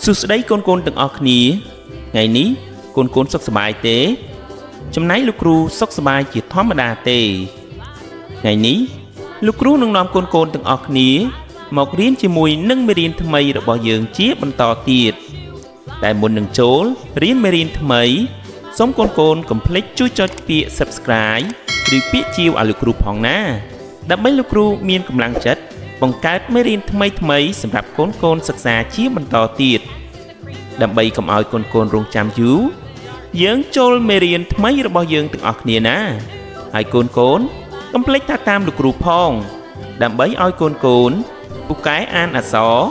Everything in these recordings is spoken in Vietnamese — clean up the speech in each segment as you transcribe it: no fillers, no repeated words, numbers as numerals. Susday con từng ọc ní. Ngày ní, con sọc sơ bài tế. Trong náy lúc ru sọc sơ bài chỉ thoát mà đà tế. Ngày ní, lúc ru nâng nòm con từng ọc ní. Mọc riêng chỉ mùi nâng mê riêng thơm mây rồi bỏ dưỡng chiếc bằng tò tiệt. Đại môn nâng chốt, riêng mê riêng thơm mây. Sống con complete chú cho phía subscribe. Rì phía chiêu ở lúc ru phòng ná. Đã mấy lúc ru miên cầm lăng chất. Bằng cách mới riêng thơm mây xâm rạp con sạc xa chiếc bằng tò tiệt. Đạm bây cầm oi con rung chạm dữ. Dưỡng chốt mê riêng thơm mây rồi bỏ dưỡng từng ọt nìa ná. Hai con complete tha tam lúc ru phòng. Đạm bấy oi con bục cái an à gió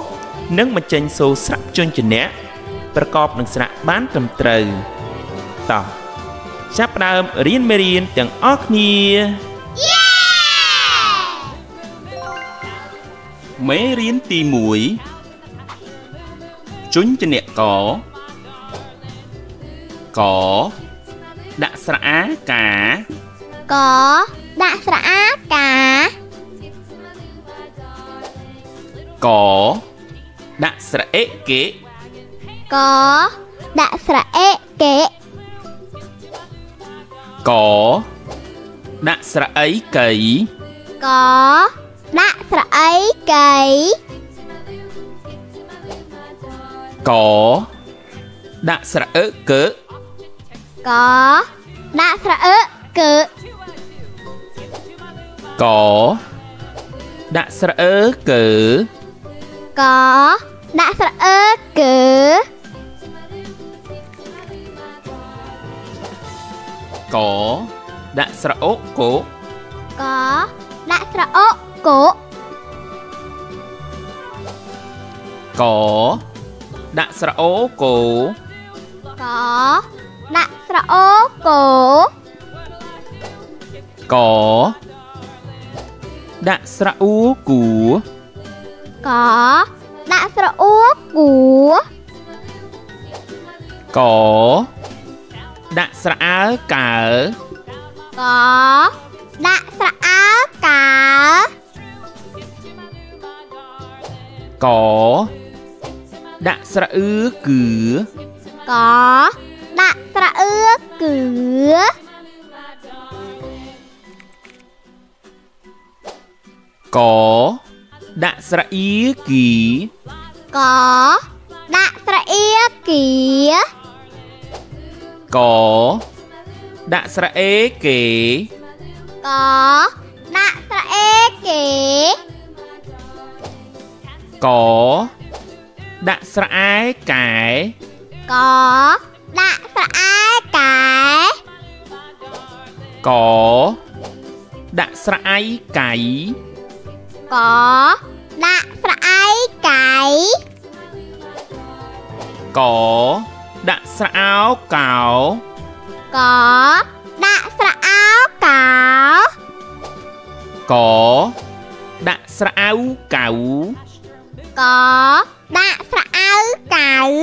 nâng mà chênh sâu sắp chôn chênh nét bà cọp nâng sạc bán trầm trời tỏ chắp đàm riêng mê riêng tiếng ốc nia mê riêng tì mũi chôn chênh nét có đã sạc á cả có đã sạc á cả có đã sra ế kế có đã sra ế kế có đã sra ấy cấy có đã sra ấy cấy có đã sra ớ cỡ có đã sra ớ cỡ có đã sra ớ cỡ có đã sẵn ơ cứ có đã sẵn ố cổ có đã sẵn ố cổ có đã sẵn ố cổ có đã sẵn ố cổ có đã sẵn ố cổ có đã sẵn ố của có đã sẵn áo cả có đã sẵn áo cả có đã sẵn ứ cứ có đã sẵn ứ cứ có đã sra ý ký có đã sra ý ký có đã sra ế kế có đã sra ế kế có đã sra ái cái có đã sra ái cái có đã sra ái cái có đã sải cái có đã sải áo cáo có đã sải áo cáo có đã sải áo cáo có đã sải áo cáo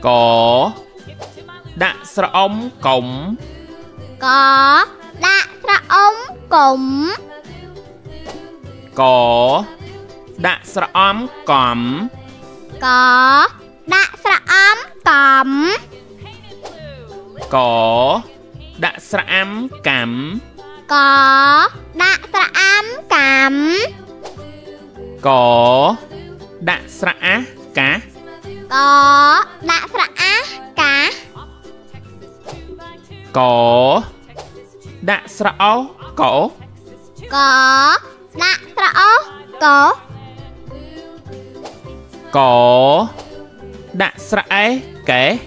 có đã sải ống cổng có đã sải ống cổng có đã sra ấm cẩm có đã sra ấm cẩm có đã sra ấm cẩm có đã sra ấm cẩm có đã sra á cá có đã sra á cá có đã sra ó cổ có đã sra ố cổ có đã sra ế kế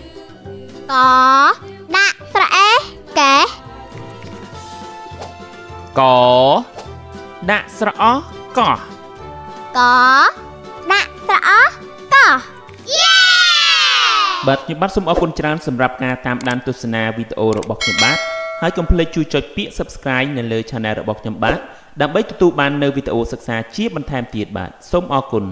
có đã sra ế kế có đã sra ó cỏ có đã sra ó cỏ yeah បាទខ្ញុំបាទសូមអរគុណច្រើនសម្រាប់ការតាមដានទស្សនាវីដេអូរបស់ខ្ញុំបាទ ហើយកុំភ្លេចជួយចុចពាក្យ Subscribe នៅលើ Channel របស់ខ្ញុំបាទដើម្បីទទួលបាននៅវីដេអូសិក្សាជាបន្ថែមទៀតបាទសូមអរគុណ